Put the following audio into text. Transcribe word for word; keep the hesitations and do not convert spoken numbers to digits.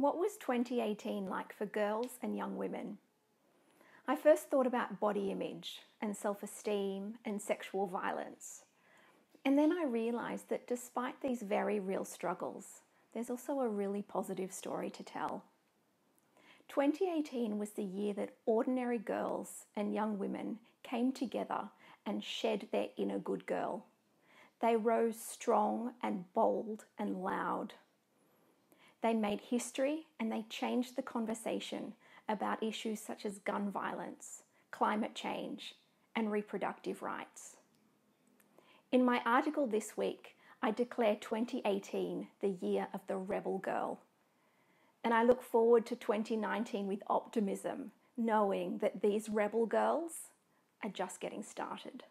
What was twenty eighteen like for girls and young women? I first thought about body image and self-esteem and sexual violence. And then I realised that despite these very real struggles, there's also a really positive story to tell. twenty eighteen was the year that ordinary girls and young women came together and shed their inner good girl. They rose strong and bold and loud. They made history and they changed the conversation about issues such as gun violence, climate change, and reproductive rights. In my article this week, I declare twenty eighteen the year of the rebel girl. And I look forward to twenty nineteen with optimism, knowing that these rebel girls are just getting started.